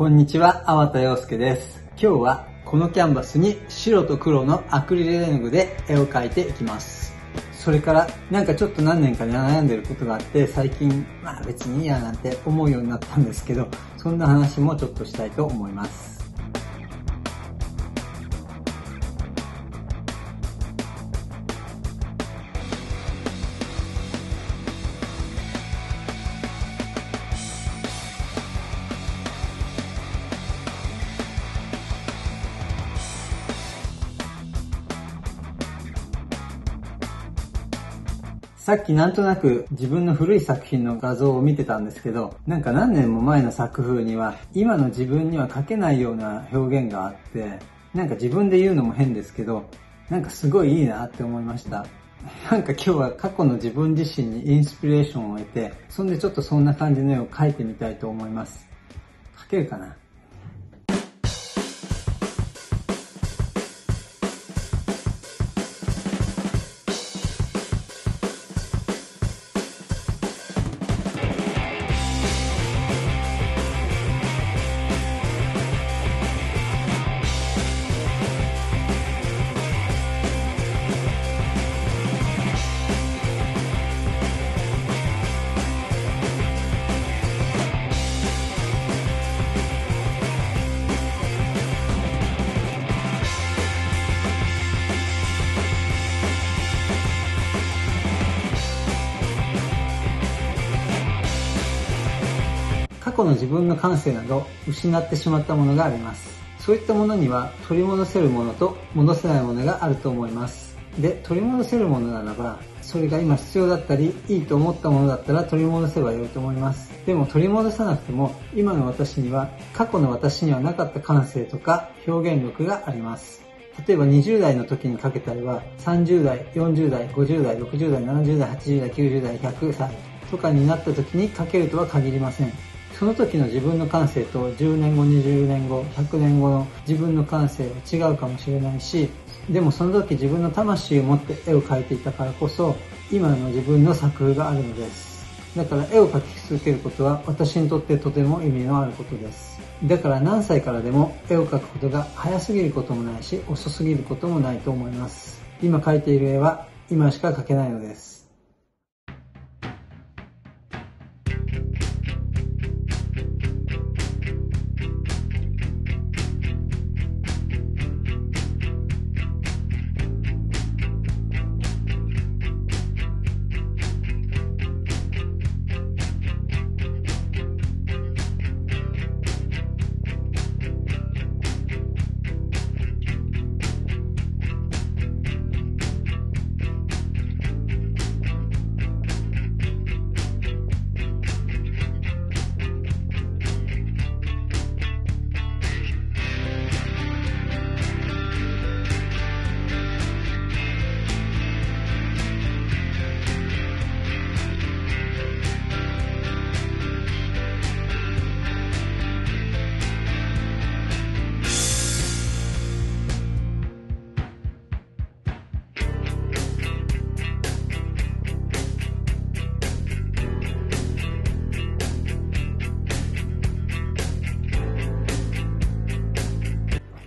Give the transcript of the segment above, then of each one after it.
こんにちは、粟田洋介です。今日はこのキャンバスに白と黒のアクリル絵の具で絵を描いていきます。それからなんかちょっと何年かで悩んでることがあって、最近まあ別にいいやなんて思うようになったんですけど、そんな話もちょっとしたいと思います。さっきなんとなく自分の古い作品の画像を見てたんですけど、なんか何年も前の作風には今の自分には描けないような表現があって、なんか自分で言うのも変ですけど、なんかすごいいいなって思いました。なんか今日は過去の自分自身にインスピレーションを得て、そんでちょっとそんな感じの絵を描いてみたいと思います。描けるかな。過去の自分の感性など失ってしまったものがあります。そういったものには取り戻せるものと戻せないものがあると思います。で、取り戻せるものならば、それが今必要だったりいいと思ったものだったら取り戻せばよいと思います。でも取り戻さなくても、今の私には過去の私にはなかった感性とか表現力があります。例えば20代の時にかけた絵は30代、40代、50代、60代、70代、80代、90代、100歳とかになった時に描けるとは限りません。その時の自分の感性と10年後、20年後、100年後の自分の感性は違うかもしれないし、でもその時自分の魂を持って絵を描いていたからこそ、今の自分の作風があるのです。だから絵を描き続けることは私にとってとても意味のあることです。だから何歳からでも絵を描くことが早すぎることもないし、遅すぎることもないと思います。今描いている絵は今しか描けないのです。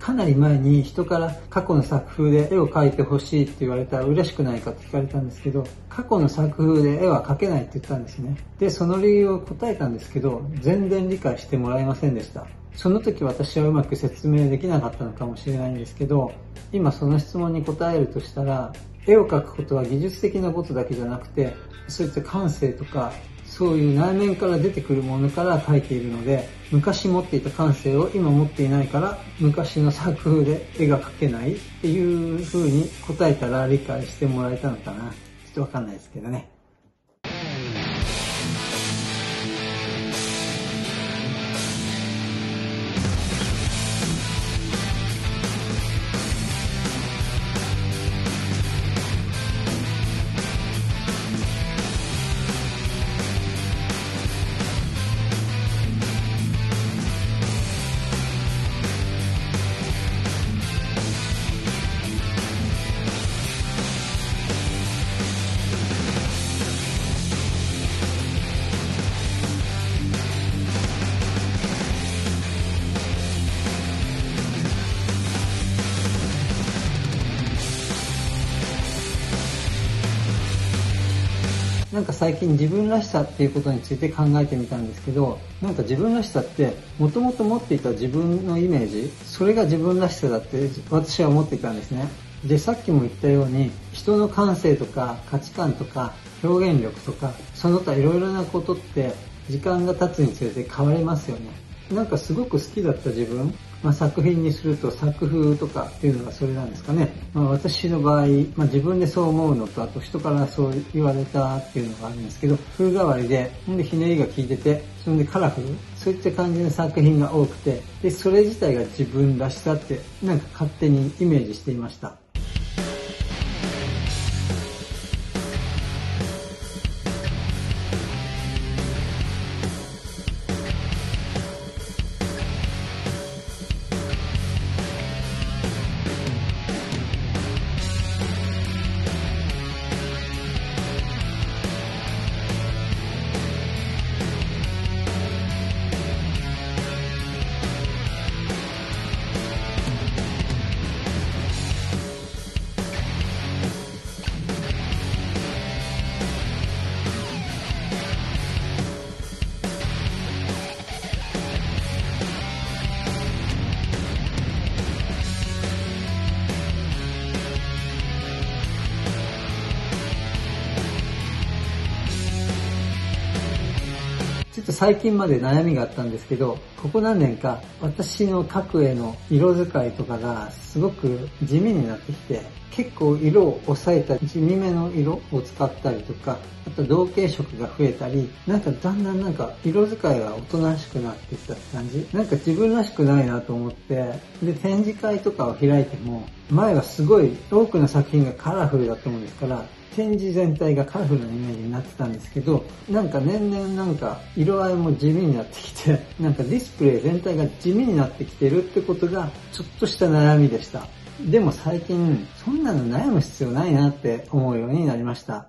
かなり前に人から過去の作風で絵を描いてほしいって言われたら嬉しくないかって聞かれたんですけど、過去の作風で絵は描けないって言ったんですね。で、その理由を答えたんですけど、全然理解してもらえませんでした。その時私はうまく説明できなかったのかもしれないんですけど、今その質問に答えるとしたら、絵を描くことは技術的なことだけじゃなくて、そういった感性とか、そういう内面から出てくるものから描いているので、昔持っていた感性を今持っていないから昔の作風で絵が描けないっていう風に答えたら理解してもらえたのかな。ちょっとわかんないですけどね。なんか最近自分らしさっていうことについて考えてみたんですけど、なんか自分らしさってもともと持っていた自分のイメージ、それが自分らしさだって私は思っていたんですね。で、さっきも言ったように人の感性とか価値観とか表現力とかその他いろいろなことって時間が経つにつれて変わりますよね。なんかすごく好きだった自分、作品にすると作風とかっていうのがそれなんですかね。私の場合、自分でそう思うのと、あと人からそう言われたっていうのがあるんですけど、風変わりで、ひねりが効いてて、それでカラフル、そういった感じの作品が多くて、でそれ自体が自分らしさってなんか勝手にイメージしていました。最近まで悩みがあったんですけど、ここ何年か私の描く絵の色使いとかがすごく地味になってきて、結構色を抑えたり地味めの色を使ったりとか、あと同系色が増えたり、なんかだんだんなんか色使いがおとなしくなってきたって感じ、なんか自分らしくないなと思って、で展示会とかを開いても、前はすごい多くの作品がカラフルだったもんですから展示全体がカラフルなイメージになってたんですけど、なんか年々なんか色合いも地味になってきて、なんかディスプレイ全体が地味になってきてるってことがちょっとした悩みでした。でも最近そんなの悩む必要ないなって思うようになりました。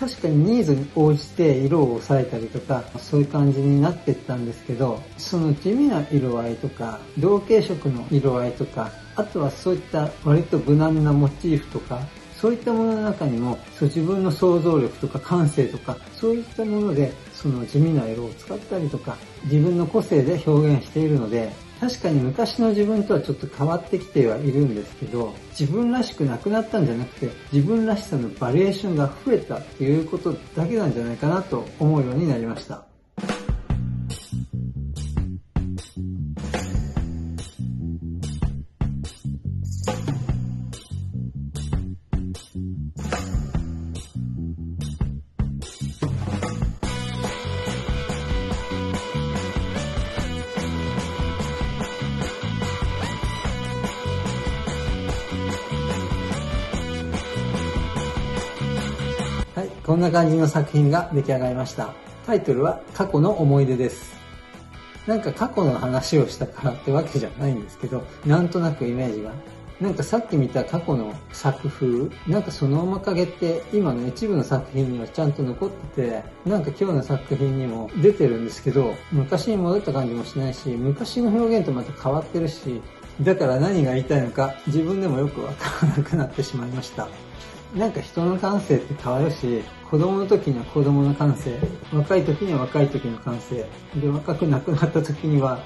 確かにニーズに応じて色を抑えたりとか、そういう感じになっていったんですけど、その地味な色合いとか同系色の色合いとか、あとはそういった割と無難なモチーフとか、そういったものの中にも自分の想像力とか感性とか、そういったものでその地味な色を使ったりとか自分の個性で表現しているので、確かに昔の自分とはちょっと変わってきてはいるんですけど、自分らしくなくなったんじゃなくて、自分らしさのバリエーションが増えたっていうことだけなんじゃないかなと思うようになりました。こんな感じの作品が出来上がりました。タイトルは過去の思い出です。なんか過去の話をしたからってわけじゃないんですけど、なんとなくイメージが。なんかさっき見た過去の作風、なんかその面影って今の一部の作品にはちゃんと残ってて、なんか今日の作品にも出てるんですけど、昔に戻った感じもしないし、昔の表現とまた変わってるし、だから何が言いたいのか自分でもよくわからなくなってしまいました。なんか人の感性って変わるし、子供の時には子供の感性、若い時には若い時の感性で、若くなくなった時には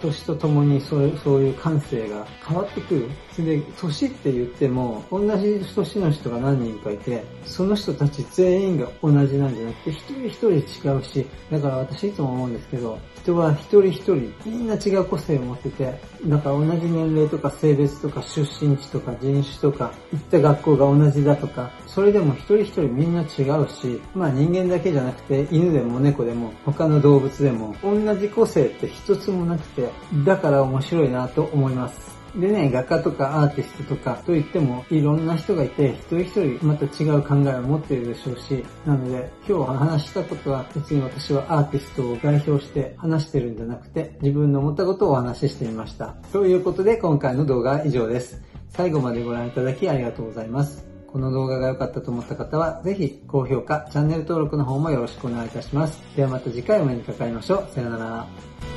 年とともにそういう感性が変わってくる。それで年って言っても同じ年の人が何人かいて、その人たち全員が同じなんじゃなくて、一人一人違うし、だから私いつも思うんですけど、人は一人一人みんな違う個性を持ってて、だから同じ年齢とか性別とか出身地とか人種とか行った学校が同じだとか、それでも一人一人みんな違ううし、まあ人間だけじゃなくて犬でも猫でも他の動物でも同じ個性って一つもなくて、だから面白いなと思います。でね、画家とかアーティストとかといってもいろんな人がいて、一人一人また違う考えを持っているでしょうし、なので今日話したことは別に私はアーティストを代表して話してるんじゃなくて、自分の思ったことをお話ししてみました。ということで今回の動画は以上です。最後までご覧いただきありがとうございます。この動画が良かったと思った方はぜひ高評価、チャンネル登録の方もよろしくお願いいたします。ではまた次回お目にかかりましょう。さよなら。